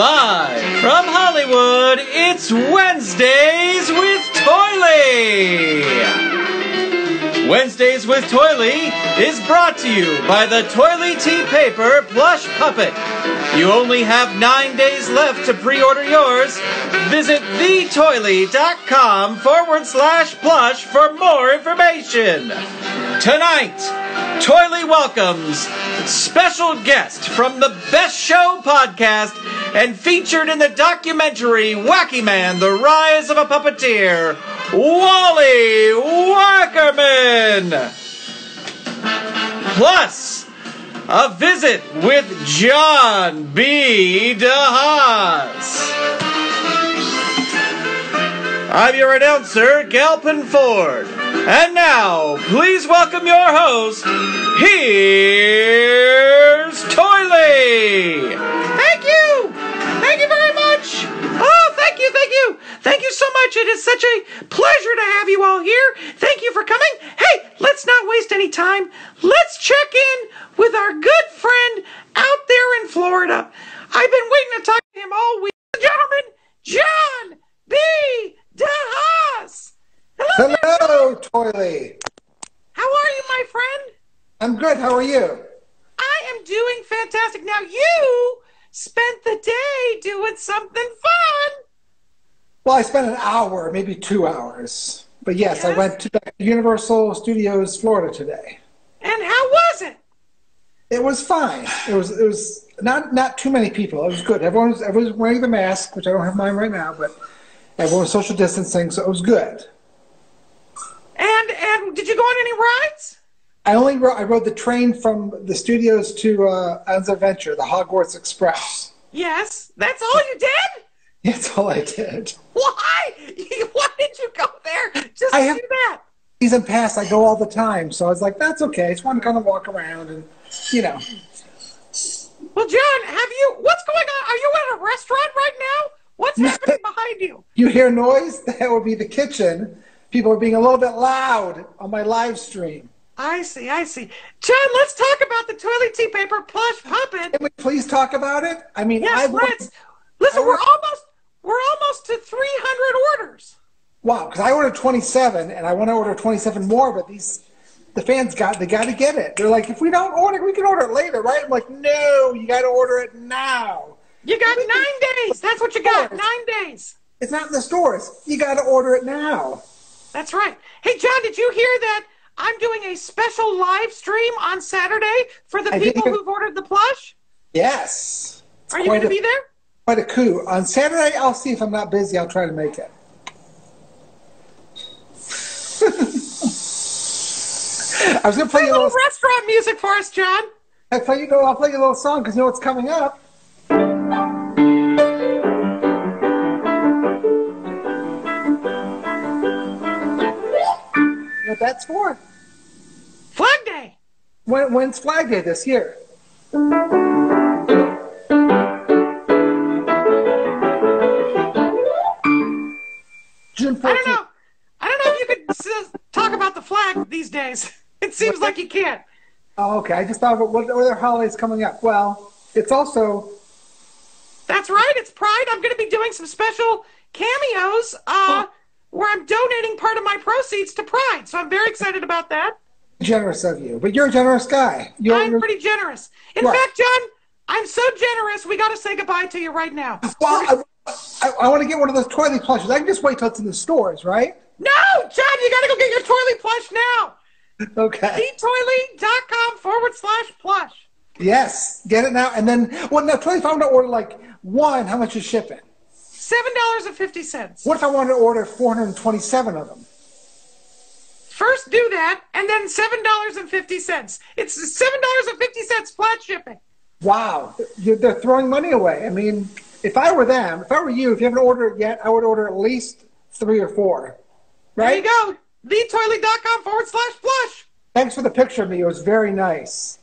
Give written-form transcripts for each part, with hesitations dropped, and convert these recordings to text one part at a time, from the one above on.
Live from Hollywood, it's Wednesdays with Toiley! Wednesdays with Toiley is brought to you by the Toiley Tea Paper Plush Puppet. You only have 9 days left to pre-order yours. Visit thetoiley.com/plush for more information. Tonight, Toiley welcomes special guest from the Best Show Podcast and featured in the documentary Wacky Man, The Rise of a Puppeteer, Wally Wackerman. Plus, a visit with John B. De Haas. I'm your announcer, Galpin Ford. And now, please welcome your host, here's Toiley! Thank you! Thank you very much! Oh, thank you, thank you! Thank you so much, it is such a pleasure to have you all here. Thank you for coming. Hey, let's not waste any time. Let's check in with our good friend out there in Florida. I've been waiting to talk to him all week. Gentlemen, John B. De Haas. Hello, Toiley. How are you, my friend? I'm good. How are you? I am doing fantastic. Now, you spent the day doing something fun. Well, I spent an hour, maybe 2 hours. But yes, I went to Universal Studios Florida today. And how was it? It was fine. It was not too many people. It was good. Everyone's wearing the mask, which I don't have mine right now, but everyone was social distancing, so it was good. And did you go on any rides? I rode the train from the studios to Anne's Adventure, the Hogwarts Express. Yes, that's all you did? That's all I did. Why? Why did you go there just to do that? Season pass, I go all the time, so I was like, that's okay. I just want to kind of walk around and, you know. Well, John, what's going on? Are you at a restaurant right now? What's happening behind you? You hear noise? That would be the kitchen. People are being a little bit loud on my live stream. I see, I see. John, let's talk about the Toiley Tea Paper Plush Puppet. Can we please talk about it? I mean, yes, let's. Listen, we're almost to 300 orders. Wow, because I ordered 27, and I want to order 27 more, but the fans got to get it. They're like, if we don't order, we can order it later, right? I'm like, no, you got to order it now. You got 9 days. That's what you got. 9 days. It's not in the stores. You got to order it now. That's right. Hey, John, did you hear that I'm doing a special live stream on Saturday for the people who've ordered the plush? Yes. Are you going to be there? Quite a coup. On Saturday, I'll see if I'm not busy. I'll try to make it. I was going to play you a little restaurant music for us, John. I'll play you a little song because you know what's coming up. What that's for? Flag Day. When's Flag Day this year? June 14th. I don't know if you could talk about the flag these days. It seems like you can't. Oh, okay. I just thought about what other holidays coming up. Well, it's also. That's right. It's Pride. I'm going to be doing some special cameos. Where I'm donating part of my proceeds to Pride. So I'm very excited about that. Generous of you. But you're a generous guy. I'm pretty generous. In fact, John, I'm so generous, we got to say goodbye to you right now. Well, I want to get one of those Toiley plushes. I can just wait till it's in the stores, right? No, John, you got to go get your Toiley plush now. Okay. Thetoiley.com/plush. Yes, get it now. And then, well, now, Toiley, if I want to order like one, how much is shipping? $7.50. What if I wanted to order 427 of them? First do that, and then $7.50. It's $7.50 flat shipping. Wow. They're throwing money away. I mean, if I were them, if I were you, if you haven't ordered it yet, I would order at least 3 or 4. Right? There you go. Thetoiley.com/plush. Thanks for the picture of me. It was very nice.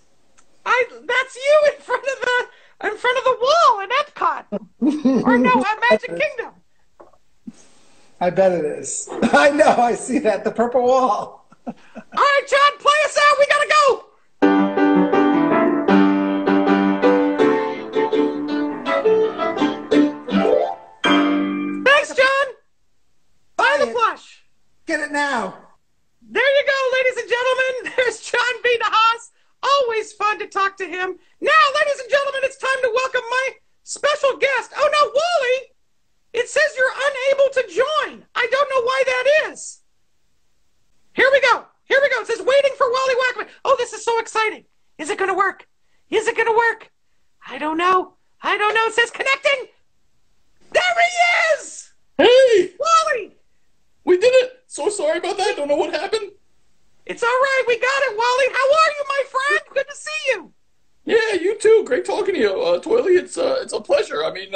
That's you in front of the... in front of the wall in Epcot. Or no, at Magic Kingdom. I bet it is. I know, I see that. The purple wall. All right, John, play us out. We got to go. gosh! Get it now! There you go, ladies and gentlemen. There's John B. De Haas. Always fun to talk to him. Now, ladies and gentlemen, it's time to welcome my special guest. Oh, no, Wally! It says you're unable to join. I don't know why that is. Here we go. Here we go. It says waiting for Wally Wackerman. Oh, this is so exciting. Is it going to work? Is it going to work? I don't know. I don't know. It says connecting. There he is! Hey! Wally! We did it. So sorry about that. Don't know what happened. It's all right. We got it, Wally. How are you, my friend? Good to see you. Yeah, you too. Great talking to you, Toiley. It's a pleasure. I mean,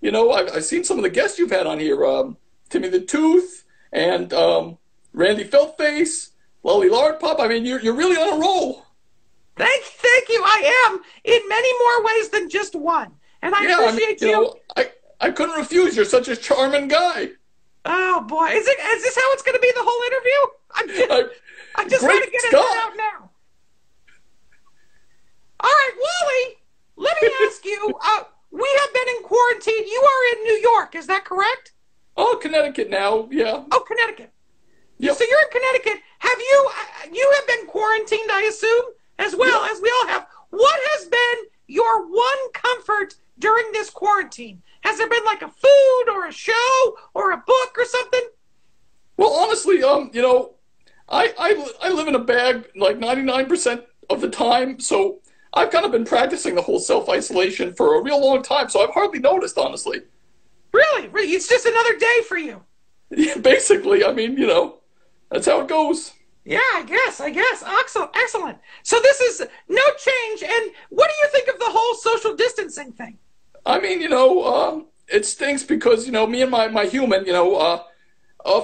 you know, I've seen some of the guests you've had on here. Timmy the Tooth and Randy Feltface, Lolly Lardpop. I mean, you're really on a roll. Thank you. I am in many more ways than just one. And I appreciate you. Know, I couldn't refuse. You're such a charming guy. Oh, boy. Is this how it's going to be the whole interview? I just want to get it out now. All right, Wally, let me ask you, we have been in quarantine. You are in New York, is that correct? Oh, Connecticut now, yeah. Oh, Connecticut. Yep. So you're in Connecticut. Have you, you have been quarantined, I assume, as well as we all have. What has been your one comfort during this quarantine? Has there been like a food or a show or a book or something? Well, honestly, you know, I live in a bag like 99% of the time, so I've kind of been practicing the whole self-isolation for a real long time, so I've hardly noticed, honestly. Really? Really? It's just another day for you? Yeah, basically. I mean, you know, that's how it goes. Yeah, I guess. Excellent. So this is no change, and what do you think of the whole social distancing thing? I mean, you know, it stinks because, you know, me and my human, you know,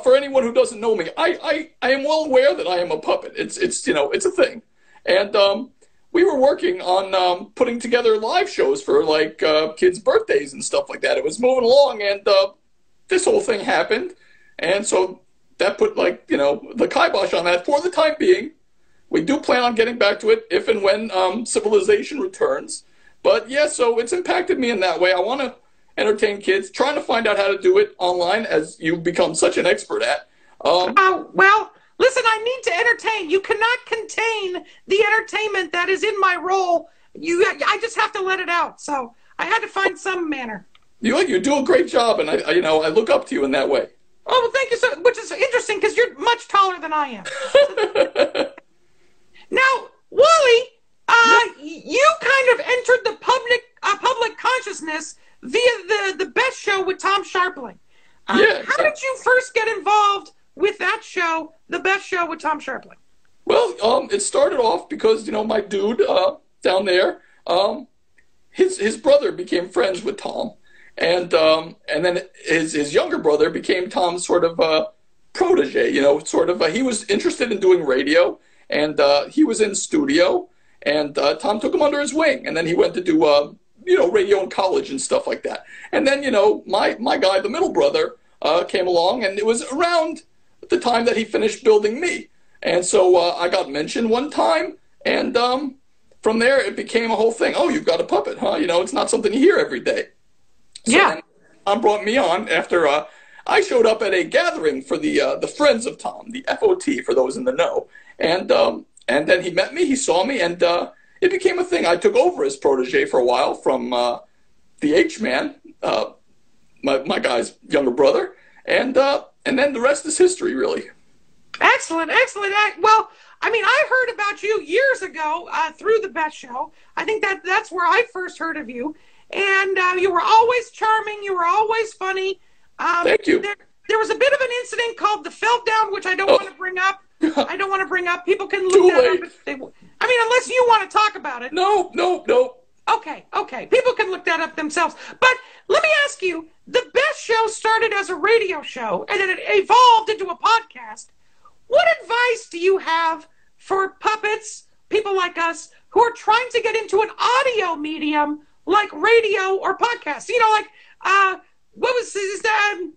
for anyone who doesn't know me, I am well aware that I am a puppet. It's you know, it's a thing. And we were working on putting together live shows for, like, kids' birthdays and stuff like that. It was moving along, and this whole thing happened. And so that put, like, you know, the kibosh on that for the time being. We do plan on getting back to it if and when civilization returns. But, yeah, so it's impacted me in that way. I want to entertain kids, trying to find out how to do it online, as you've become such an expert at. Well, listen, I need to entertain. You cannot contain the entertainment that is in my role. I just have to let it out. So I had to find some manner. You do a great job, and I, you know, I look up to you in that way. Oh, well, thank you, so, which is interesting because you're much taller than I am. Now, Wally, you kind of entered the public consciousness via the Best Show with Tom Sharpling. Yeah, how did you first get involved with that show, The Best Show with Tom Sharpling? Well, it started off because, you know, my dude down there, his brother became friends with Tom, and then his younger brother became Tom's sort of protege, you know, sort of. He was interested in doing radio, and he was in studio, and Tom took him under his wing, and then he went to do you know, radio in college and stuff like that. And then, you know, my guy, the middle brother, came along, and it was around the time that he finished building me. And so I got mentioned one time, and from there it became a whole thing. Oh, you've got a puppet, huh? You know, it's not something you hear every day. So yeah. Tom brought me on after I showed up at a gathering for the Friends of Tom, the FOT, for those in the know. And then he met me, he saw me, and it became a thing. I took over as protege for a while from the H-Man, my guy's younger brother, and then the rest is history, really. Excellent, excellent. Well, I mean, I heard about you years ago through the Best Show. I think that's where I first heard of you, and you were always charming. You were always funny. Thank you. There was a bit of an incident called the Felt Down, which I don't want to bring up. I don't want to bring up. People can look that up if they want. I mean, unless you want to talk about it. No, no, no. Okay, okay. People can look that up themselves. But let me ask you, the Best Show started as a radio show, and then it evolved into a podcast. What advice do you have for puppets, people like us, who are trying to get into an audio medium like radio or podcast? You know, like, what was his name?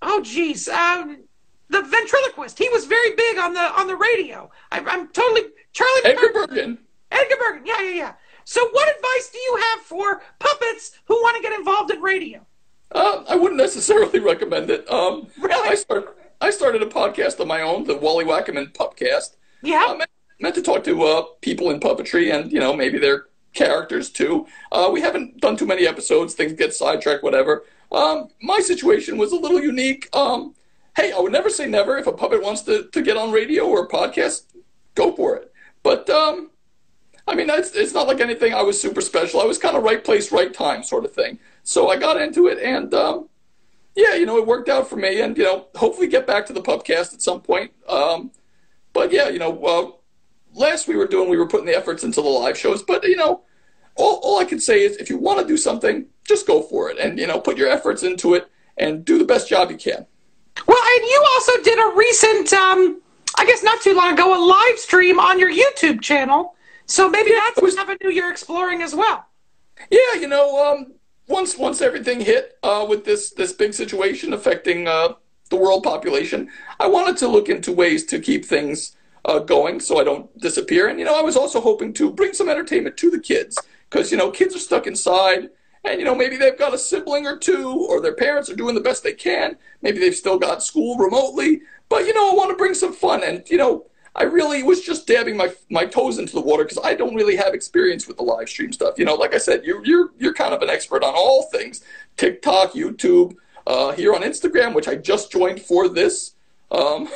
Oh, geez. The ventriloquist. He was very big on the radio. I'm totally... Charlie Edgar Bergen. Edgar Bergen. Yeah. So what advice do you have for puppets who want to get involved in radio? I wouldn't necessarily recommend it. Really? I I started a podcast of my own, the Wally Wackerman Pupcast. Yeah. Meant to talk to people in puppetry and, you know, maybe their characters too. We haven't done too many episodes. Things get sidetracked, whatever. My situation was a little unique. Hey, I would never say never. If a puppet wants to get on radio or a podcast, go for it. But, I mean, it's not like anything. I was super special. I was kind of right place, right time sort of thing. So I got into it, and, yeah, you know, it worked out for me. And, you know, hopefully get back to the Pupcast at some point. But, yeah, you know, last we were putting the efforts into the live shows. But, you know, all I can say is if you want to do something, just go for it. And, you know, put your efforts into it and do the best job you can. Well, and you also did a recent, I guess not too long ago, a live stream on your YouTube channel. So maybe that's an avenue you're exploring as well. Yeah, you know, once everything hit with this big situation affecting the world population, I wanted to look into ways to keep things going so I don't disappear. And, you know, I was also hoping to bring some entertainment to the kids because, you know, kids are stuck inside and, you know, maybe they've got a sibling or two or their parents are doing the best they can. Maybe they've still got school remotely. But, you know, I want to bring some fun and, you know, I really was just dabbing my toes into the water because I don't really have experience with the live stream stuff. You know, like I said, you're kind of an expert on all things. TikTok, YouTube, here on Instagram, which I just joined for this. I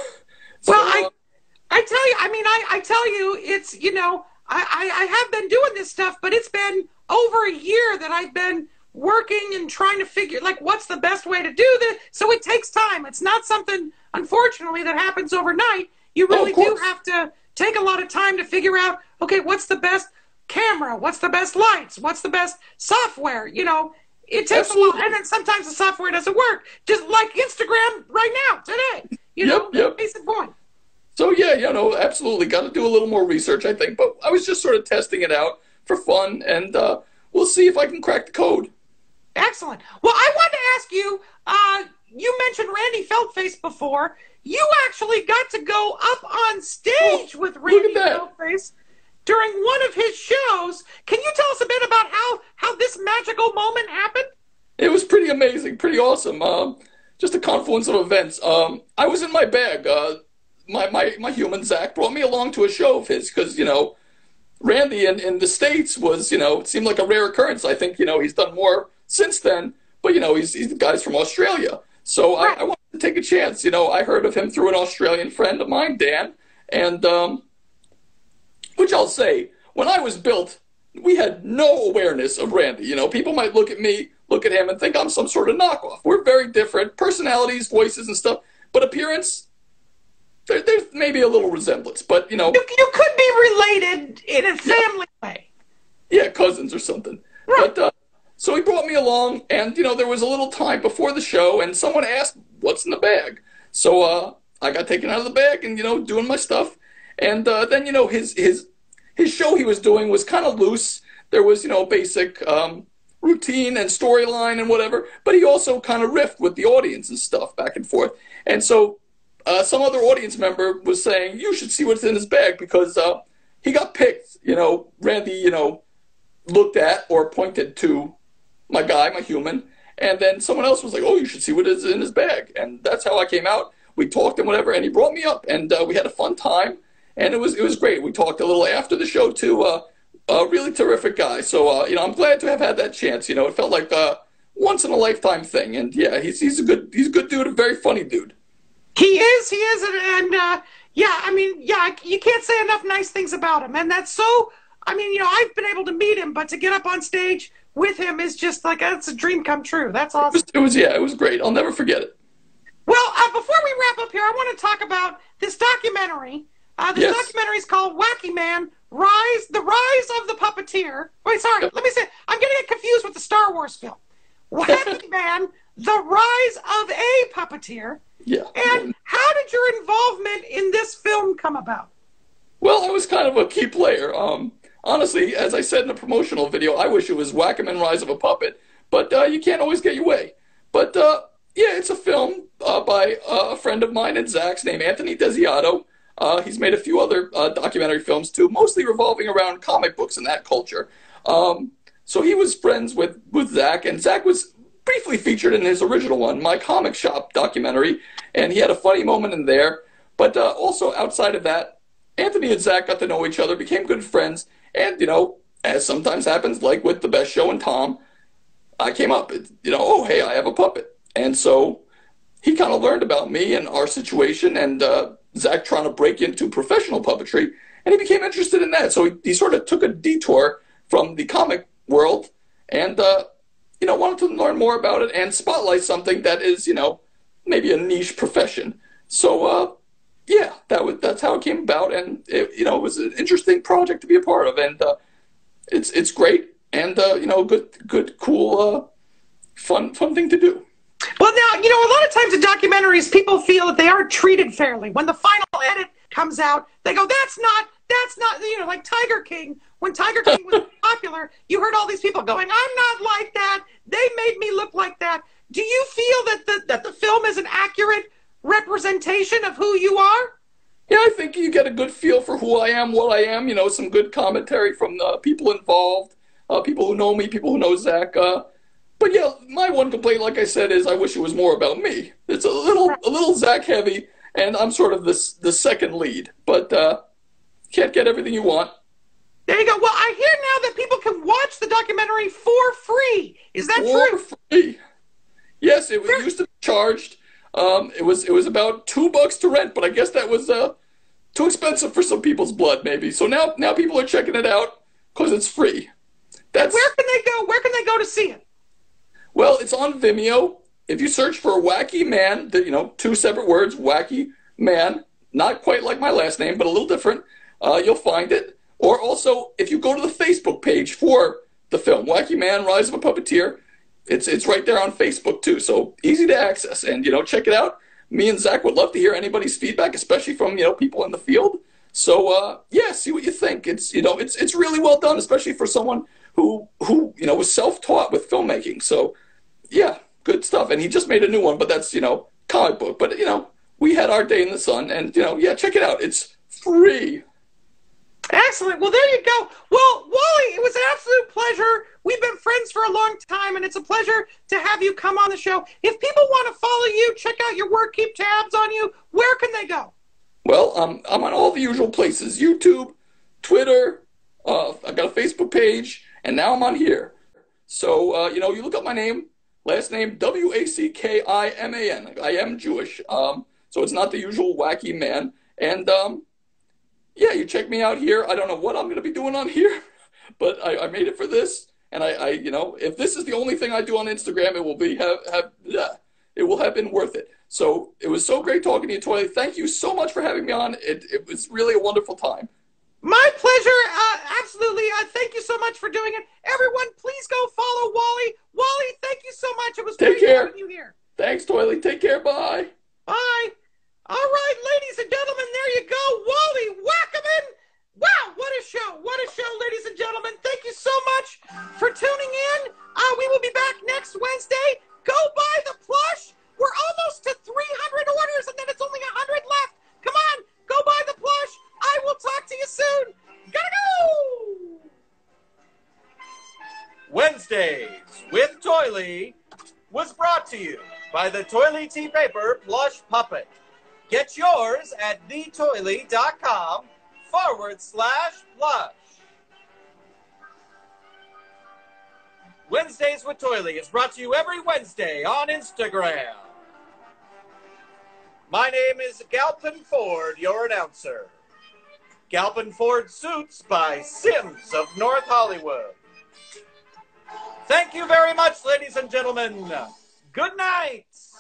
tell you, I mean, I tell you, it's, you know, I have been doing this stuff, but it's been over a year that I've been working and trying to figure, like, what's the best way to do this? So it takes time. It's not something, unfortunately, that happens overnight. You really do have to take a lot of time to figure out, okay, what's the best camera? What's the best lights? What's the best software? You know, it takes a lot. And then sometimes the software doesn't work, just like Instagram right now, today. You know, basic point. So, yeah, you know, absolutely. Got to do a little more research, I think. But I was just sort of testing it out for fun, and we'll see if I can crack the code. Excellent. Well, I wanted to ask you, you mentioned Randy Feltface before. You actually got to go up on stage with Randy Feltface during one of his shows. Can you tell us a bit about how this magical moment happened? It was pretty amazing, pretty awesome. Just a confluence of events. I was in my bag. My human Zach brought me along to a show of his because, you know, Randy in the States was, you know, it seemed like a rare occurrence. I think, you know, he's done more since then, but, you know, he's the guy's from Australia. So right. I wanted to take a chance. You know, I heard of him through an Australian friend of mine, Dan, and which I'll say, when I was built, we had no awareness of Randy. You know, people might look at me, look at him, and think I'm some sort of knockoff. We're very different, personalities, voices, and stuff, but appearance, there's maybe a little resemblance. But, you know. You could be related in a family way. Yeah, cousins or something. Right. But, so he brought me along, and, you know, there was a little time before the show, and someone asked, what's in the bag? So I got taken out of the bag and, you know, doing my stuff. And then, you know, his show he was doing was kind of loose. There was, you know, basic routine and storyline and whatever, but he also kind of riffed with the audience and stuff back and forth. And so some other audience member was saying, you should see what's in his bag because he got picked, you know, Randy, you know, looked at or pointed to my guy, my human, and then someone else was like, oh, you should see what is in his bag, and that's how I came out. We talked and whatever, and he brought me up, and we had a fun time, and it was great. We talked a little after the show, too. A really terrific guy, so, you know, I'm glad to have had that chance. You know, it felt like a once-in-a-lifetime thing, and, yeah, he's a good dude, a very funny dude. He is, and yeah, I mean, yeah, you can't say enough nice things about him, and that's so, I mean, you know, I've been able to meet him, but to get up on stage with him is just like, that's a dream come true. That's awesome. Yeah, it was great. I'll never forget it. Well, before we wrap up here, I want to talk about this documentary. This documentary is called Wacky Man, The Rise of the Puppeteer. Wait, sorry. Yep. Let me say, I'm going to get confused with the Star Wars film. Wacky Man, The Rise of a Puppeteer. Yeah. And how did your involvement in this film come about? Well, I was kind of a key player. Honestly, as I said in a promotional video, I wish it was Wackaman Rise of a Puppet, but you can't always get your way. But, yeah, it's a film by a friend of mine and Zach's named Anthony Desiato. He's made a few other documentary films, too, mostly revolving around comic books and that culture. So he was friends with Zach, and Zach was briefly featured in his original one, My Comic Shop documentary, and he had a funny moment in there. But also outside of that, Anthony and Zach got to know each other, became good friends, and, you know, as sometimes happens, like with The Best Show and Tom, I came up, you know, oh, hey, I have a puppet. And so he kind of learned about me and our situation and Zach trying to break into professional puppetry, and he became interested in that. So he sort of took a detour from the comic world and, you know, wanted to learn more about it and spotlight something that is, you know, maybe a niche profession. So, yeah, that's how it came about, and it, you know, it was an interesting project to be a part of, and it's great, and you know, good, cool, fun thing to do. Well, now, you know, a lot of times in documentaries, people feel that they aren't treated fairly. When the final edit comes out, they go, "That's not," you know, like Tiger King. When Tiger King was popular, you heard all these people going, "I'm not like that. They made me look like that." Do you feel that the film is an accurate representation of who you are? Yeah, I think you get a good feel for who I am, what I am, you know, some good commentary from the people involved, people who know me, people who know Zach. But yeah, my one complaint, like I said, is I wish it was more about me. It's a little Zach heavy, and I'm sort of the second lead, but can't get everything you want. There you go. Well, I hear now that people can watch the documentary for free. Is that true? For free. Yes, it used to be charged. It was about $2 to rent, but I guess that was too expensive for some people's blood, maybe. So now people are checking it out because it's free. Where can they go? Where can they go to see it? Well, it's on Vimeo. If you search for Wacky Man, you know, two separate words, Wacky Man, not quite like my last name, but a little different, you'll find it. Or also, if you go to the Facebook page for the film, Wacky Man, Rise of a Puppeteer, it's right there on Facebook, too, so easy to access. And, you know, check it out. Me and Zach would love to hear anybody's feedback, especially from, you know, people in the field. So, yeah, see what you think. It's, you know, it's really well done, especially for someone who you know, was self-taught with filmmaking. So, yeah, good stuff. And he just made a new one, but that's, you know, comic book. But, you know, we had our day in the sun. And, you know, yeah, check it out. It's free. Excellent. Well, there you go. Well, Wally, it was an absolute pleasure. We've been friends for a long time, and it's a pleasure to have you come on the show. If people want to follow you, check out your work, keep tabs on you, where can they go? Well, I'm on all the usual places, YouTube, Twitter, I've got a Facebook page, and now I'm on here. So, you know, you look up my name, last name, W-A-C-K-I-M-A-N. I am Jewish, so it's not the usual Wacky Man. And, yeah, you check me out here. I don't know what I'm going to be doing on here, but I made it for this. And I, you know, if this is the only thing I do on Instagram, it will be it will have been worth it. So it was so great talking to you, Toiley. Thank you so much for having me on. It was really a wonderful time. My pleasure. Absolutely. Thank you so much for doing it. Everyone, please go follow Wally. Wally, thank you so much. It was great having you here. Thanks, Toiley. Take care. Bye. Bye. All right, ladies and gentlemen, there you go, Wally Wackerman. Wow, what a show. What a show, ladies and gentlemen. Thank you so much for tuning in. We will be back next Wednesday. Go buy the plush. We're almost to 300 orders, and then it's only 100 left. Come on, go buy the plush. I will talk to you soon. Gotta go. Wednesdays with Toiley was brought to you by the Toiley T Paper Plush Puppet. Get yours at thetoiley.com/plush. Wednesdays with Toiley is brought to you every Wednesday on Instagram. My name is Galpin Ford, your announcer. Galpin Ford Suits by Sims of North Hollywood. Thank you very much, ladies and gentlemen. Good night.